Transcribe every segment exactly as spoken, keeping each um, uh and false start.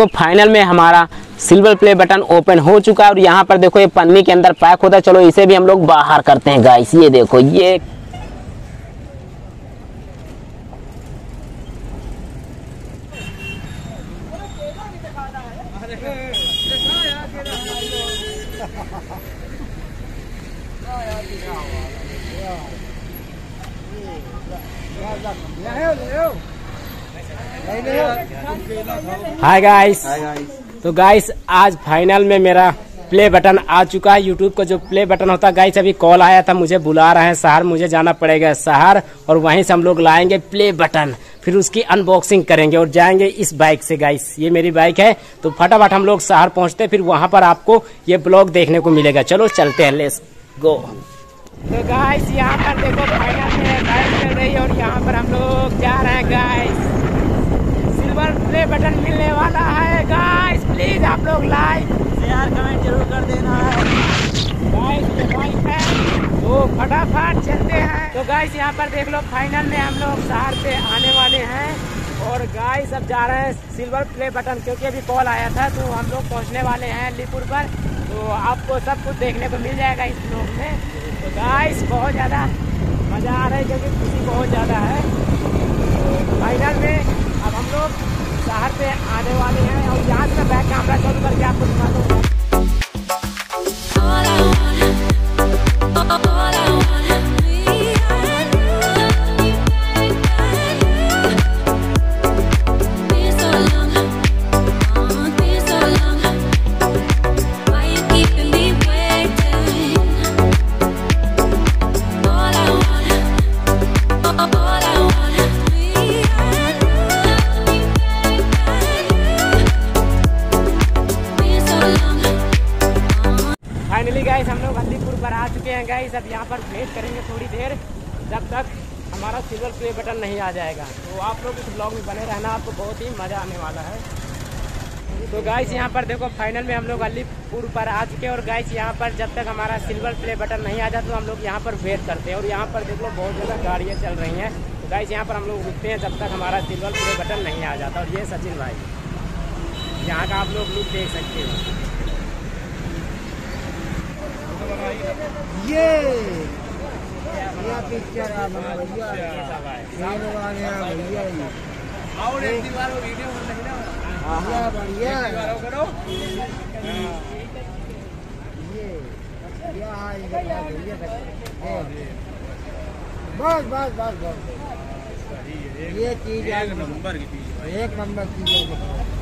आपको फाइनल में हमारा सिल्वर प्ले बटन ओपन हो चुका है और यहाँ पर देखो ये पन्नी के अंदर पैक होता है। चलो इसे भी हम लोग बाहर करते हैं गाइस। ये देखो ये हाय गाइस, तो गाइस आज फाइनल में मेरा प्ले बटन आ चुका है। यूट्यूब का जो प्ले बटन होता है गाइस, अभी कॉल आया था, मुझे बुला रहे हैं शहर, मुझे जाना पड़ेगा शहर और वहीं से हम लोग लाएंगे प्ले बटन, फिर उसकी अनबॉक्सिंग करेंगे और जाएंगे इस बाइक से गाइस। ये मेरी बाइक है, तो फटाफट हम लोग शहर पहुंचते फिर वहां पर आपको ये ब्लॉग देखने को मिलेगा। चलो चलते हैं, लेट्स गो। तो गाइस यहाँ पर देखो फाइनल में बाइक चल रही है और यहाँ पर हम लोग जा रहे हैं गाइस। प्ले बटन मिलने वाला है गाइस, प्लीज आप लोग लाइक शेयर कमेंट जरूर कर देना है गाइस। बाइक है तो फटाफट चलते हैं। तो गाइस यहाँ पर देख लो फाइनल में हम लोग शहर पे आने वाले हैं और गाइस अब जा रहे हैं सिल्वर प्ले बटन, क्योंकि अभी कॉल आया था तो हम लोग पहुँचने वाले हैं अलीपुर पर। तो आपको सब कुछ देखने को मिल जाएगा इस ब्लॉग में। तो गाइस बहुत ज़्यादा मज़ा आ रहा है क्योंकि खुशी बहुत ज़्यादा है। तो फाइनल में अब हम लोग शहर पे आने वाले हैं और यहाँ से बैक कैमरा चालू करके आपको दिखा दूँगा। हम लोग अलीपुर पर आ चुके हैं गाइस, अब यहाँ पर वेट करेंगे थोड़ी देर जब तक हमारा सिल्वर प्ले बटन नहीं आ जाएगा। तो आप लोग इस ब्लॉग में बने रहना, आपको बहुत ही मज़ा आने वाला है। तो गाइस यहाँ पर देखो फाइनल में हम लोग अलीपुर पर आ चुके हैं और गाइस यहाँ पर जब तक हमारा सिल्वर प्ले बटन नहीं आ जाता तो हम लोग यहाँ पर वेट करते हैं। और यहाँ पर देख लो बहुत ज़्यादा गाड़ियाँ चल रही हैं, तो गाइस यहाँ पर हम लोग रुकते हैं जब तक हमारा सिल्वर प्ले बटन नहीं आ जाता। और ये सचिन भाई, यहाँ का आप लोग लुक देख सकते हो। ये पिक्चर आ भैया भैया और एक दीवार वीडियो बढ़िया करो। ये बस बस बस बस ये चीज नंबर की एक नंबर की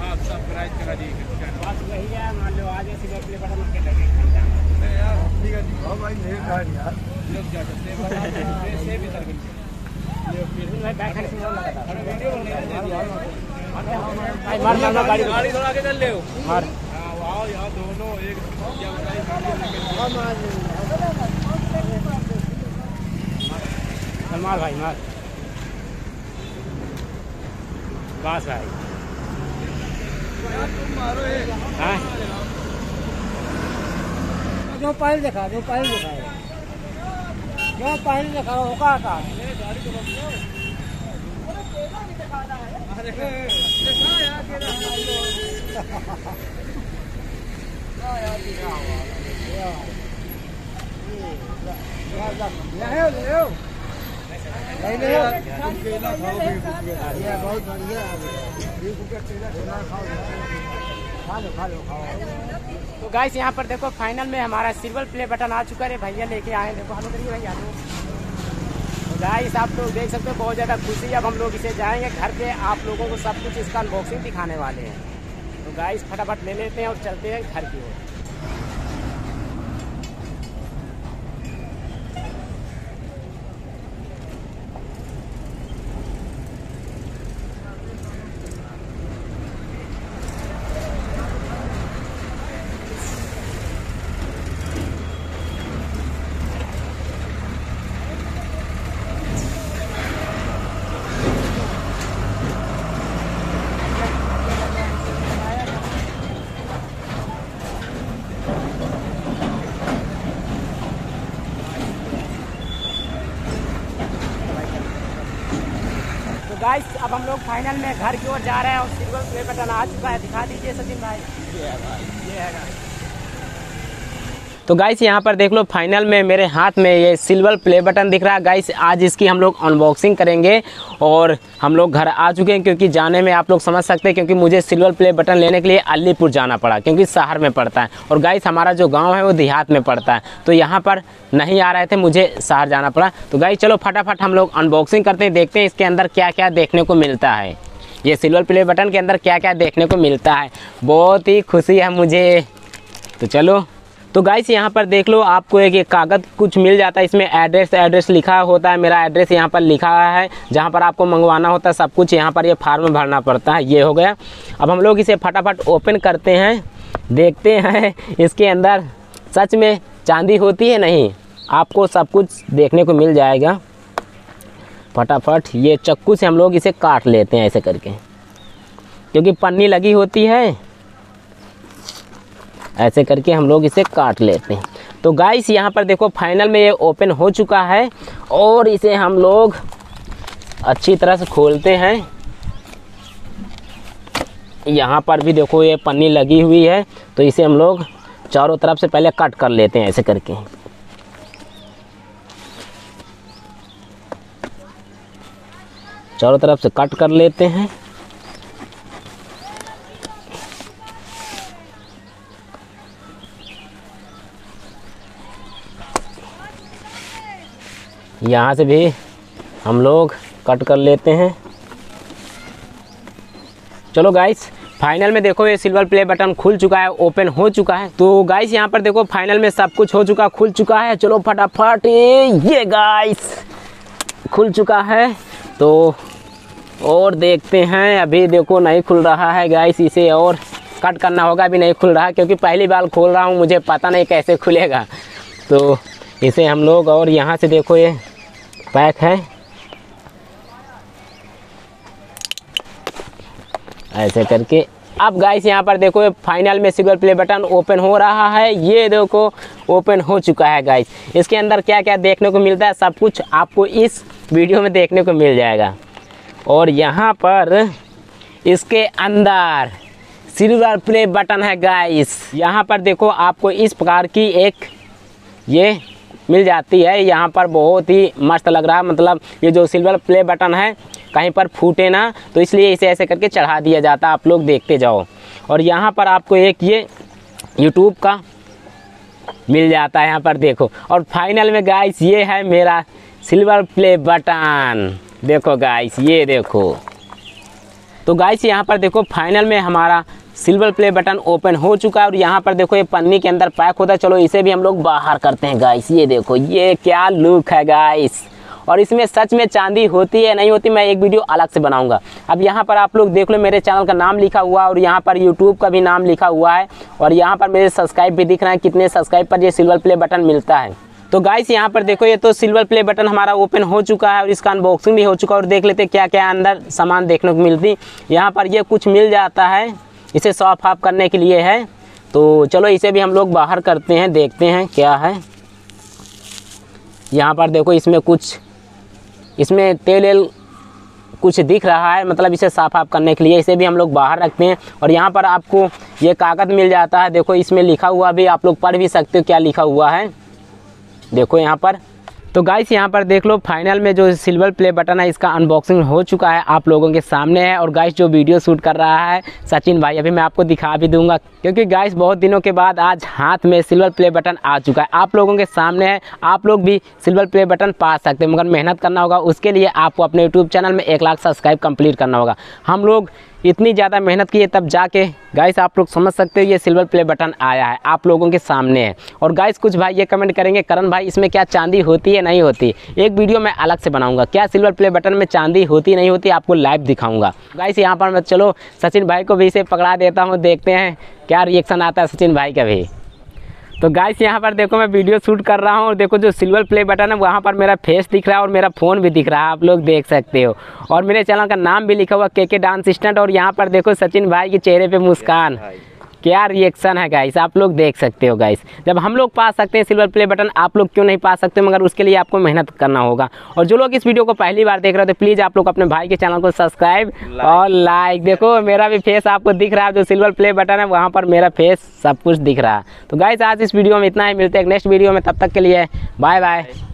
आप सब्सक्राइब करा दीजिए। बस वही है, मान लो आज ऐसी अपने बटन के लगे भाई यार यार लोग जा सकते हैं से भी गाड़ी थोड़ा आगे चल ले दोनों एक मार भाई मार बस भाई मारो जो पहले दिखा जो पहले दिखाओ जो पहले दिखाओ होगा का बहुत बढ़िया खा लो खा लो खाओ। तो गाइस यहाँ पर देखो फाइनल में हमारा सिल्वर प्ले बटन आ चुका है। भैया लेके आए, देखो हम करिए भैया। तो गाइस आप लोग देख सकते हो बहुत ज़्यादा खुशी। अब हम लोग इसे जाएंगे घर पे, आप लोगों को सब कुछ इसका अनबॉक्सिंग दिखाने वाले हैं। तो गाइस फटाफट ले लेते हैं और चलते हैं घर की ओर। गाइस अब हम लोग फाइनल में घर की ओर जा रहे हैं और सिल्वर प्ले बटन आ चुका है। दिखा दीजिए सचिन भाई। ये है भाई, ये है गाइस। तो गाइस यहाँ पर देख लो, फाइनल में मेरे हाथ में ये सिल्वर प्ले बटन दिख रहा है। गाइस आज इसकी हम लोग अनबॉक्सिंग करेंगे और हम लोग घर आ चुके हैं, क्योंकि जाने में आप लोग समझ सकते हैं, क्योंकि मुझे सिल्वर प्ले बटन लेने के लिए अलीपुर जाना पड़ा, क्योंकि शहर में पड़ता है और गाइस हमारा जो गांव है वो देहात में पड़ता है, तो यहाँ पर नहीं आ रहे थे, मुझे शहर जाना पड़ा। तो गाइस चलो फटाफट हम लोग अनबॉक्सिंग करते हैं, देखते हैं इसके अंदर क्या क्या देखने को मिलता है, ये सिल्वर प्ले बटन के अंदर क्या क्या देखने को मिलता है। बहुत ही खुशी है मुझे। तो चलो, तो गाइस यहाँ पर देख लो, आपको एक एक कागज़ कुछ मिल जाता है, इसमें एड्रेस एड्रेस लिखा होता है। मेरा एड्रेस यहाँ पर लिखा है, जहाँ पर आपको मंगवाना होता है सब कुछ। यहाँ पर ये फार्म भरना पड़ता है। ये हो गया, अब हम लोग इसे फटाफट ओपन करते हैं, देखते हैं इसके अंदर सच में चांदी होती है नहीं। आपको सब कुछ देखने को मिल जाएगा। फटाफट ये चक्कू से हम लोग इसे काट लेते हैं ऐसे करके, क्योंकि पन्नी लगी होती है। ऐसे करके हम लोग इसे काट लेते हैं। तो गाइस यहाँ पर देखो, फाइनल में ये ओपन हो चुका है और इसे हम लोग अच्छी तरह से खोलते हैं। यहाँ पर भी देखो ये पन्नी लगी हुई है, तो इसे हम लोग चारों तरफ से पहले कट कर लेते हैं ऐसे करके। चारों तरफ से कट कर लेते हैं। यहाँ से भी हम लोग कट कर लेते हैं। चलो गाइस, फाइनल में देखो ये सिल्वर प्ले बटन खुल चुका है, ओपन हो चुका है। तो गाइस यहाँ पर देखो, फाइनल में सब कुछ हो चुका, खुल चुका है। चलो फटाफट, ये गाइस खुल चुका है। तो और देखते हैं, अभी देखो नहीं खुल रहा है गाइस, इसे और कट करना होगा। अभी नहीं खुल रहा, क्योंकि पहली बार खोल रहा हूँ, मुझे पता नहीं कैसे खुलेगा। तो इसे हम लोग, और यहाँ से देखो ये पैक है, ऐसे करके। अब गाइस यहाँ पर देखो, फाइनल में सिल्वर प्ले बटन ओपन हो रहा है। ये देखो ओपन हो चुका है गाइस। इसके अंदर क्या क्या देखने को मिलता है सब कुछ आपको इस वीडियो में देखने को मिल जाएगा। और यहाँ पर इसके अंदर सिल्वर प्ले बटन है गाइस। यहाँ पर देखो आपको इस प्रकार की एक ये मिल जाती है। यहाँ पर बहुत ही मस्त लग रहा है, मतलब ये जो सिल्वर प्ले बटन है कहीं पर फूटे ना, तो इसलिए इसे ऐसे करके चढ़ा दिया जाता है। आप लोग देखते जाओ। और यहाँ पर आपको एक ये YouTube का मिल जाता है, यहाँ पर देखो। और फाइनल में गाइस ये है मेरा सिल्वर प्ले बटन, देखो गाइस, ये देखो। तो गाइस यहाँ पर देखो, फाइनल में हमारा सिल्वर प्ले बटन ओपन हो चुका है। और यहाँ पर देखो ये पन्नी के अंदर पैक होता है। चलो इसे भी हम लोग बाहर करते हैं गाइस। ये देखो, ये क्या लुक है गाइस। और इसमें सच में चांदी होती है नहीं होती, मैं एक वीडियो अलग से बनाऊंगा। अब यहाँ पर आप लोग देख लो, मेरे चैनल का नाम लिखा हुआ है और यहाँ पर यूट्यूब का भी नाम लिखा हुआ है। और यहाँ पर मेरे सब्सक्राइब भी दिख रहा है, कितने सब्सक्राइब पर ये सिल्वर प्ले बटन मिलता है। तो गाइस यहाँ पर देखो, ये तो सिल्वर प्ले बटन हमारा ओपन हो चुका है और इसका अनबॉक्सिंग भी हो चुका है। और देख लेते क्या क्या अंदर सामान देखने को मिलती। यहाँ पर ये कुछ मिल जाता है, इसे साफ ऑफ करने के लिए है। तो चलो इसे भी हम लोग बाहर करते हैं, देखते हैं क्या है। यहाँ पर देखो, इसमें कुछ, इसमें तेल कुछ दिख रहा है, मतलब इसे साफ ऑफ करने के लिए। इसे भी हम लोग बाहर रखते हैं। और यहाँ पर आपको ये कागज़ मिल जाता है, देखो इसमें लिखा हुआ भी, आप लोग पढ़ भी सकते हो क्या लिखा हुआ है, देखो यहाँ पर। तो गाइस यहाँ पर देख लो, फाइनल में जो सिल्वर प्ले बटन है इसका अनबॉक्सिंग हो चुका है, आप लोगों के सामने है। और गाइस जो वीडियो शूट कर रहा है सचिन भाई, अभी मैं आपको दिखा भी दूंगा, क्योंकि गाइस बहुत दिनों के बाद आज हाथ में सिल्वर प्ले बटन आ चुका है, आप लोगों के सामने है। आप लोग भी सिल्वर प्ले बटन पा सकते हैं, मगर मेहनत करना होगा। उसके लिए आपको अपने यूट्यूब चैनल में एक लाख सब्सक्राइब कंप्लीट करना होगा। हम लोग इतनी ज़्यादा मेहनत की है, तब जाके गाइस आप लोग समझ सकते हो ये सिल्वर प्ले बटन आया है, आप लोगों के सामने है। और गाइस कुछ भाई ये कमेंट करेंगे, करण भाई इसमें क्या चांदी होती है नहीं होती। एक वीडियो मैं अलग से बनाऊंगा, क्या सिल्वर प्ले बटन में चांदी होती नहीं होती, आपको लाइव दिखाऊंगा गाइस। यहाँ पर मैं चलो सचिन भाई को भी इसे पकड़ा देता हूँ, देखते हैं क्या रिएक्शन आता है सचिन भाई का भी। तो गाइस यहाँ पर देखो, मैं वीडियो शूट कर रहा हूँ और देखो जो सिल्वर प्ले बटन है वहाँ पर मेरा फेस दिख रहा है और मेरा फ़ोन भी दिख रहा है, आप लोग देख सकते हो। और मेरे चैनल का नाम भी लिखा हुआ, के.के डांस स्टंट। और यहाँ पर देखो सचिन भाई के चेहरे पे मुस्कान, क्या रिएक्शन है गाइस, आप लोग देख सकते हो गाइस। जब हम लोग पा सकते हैं सिल्वर प्ले बटन, आप लोग क्यों नहीं पा सकते, मगर उसके लिए आपको मेहनत करना होगा। और जो लोग इस वीडियो को पहली बार देख रहे हो तो प्लीज़ आप लोग अपने भाई के चैनल को सब्सक्राइब और लाइक। देखो मेरा भी फेस आपको दिख रहा है, जो सिल्वर प्ले बटन है वहाँ पर मेरा फेस सब कुछ दिख रहा है। तो गाइस आज इस वीडियो में इतना ही, मिलते हैं नेक्स्ट वीडियो में, तब तक के लिए बाय बाय।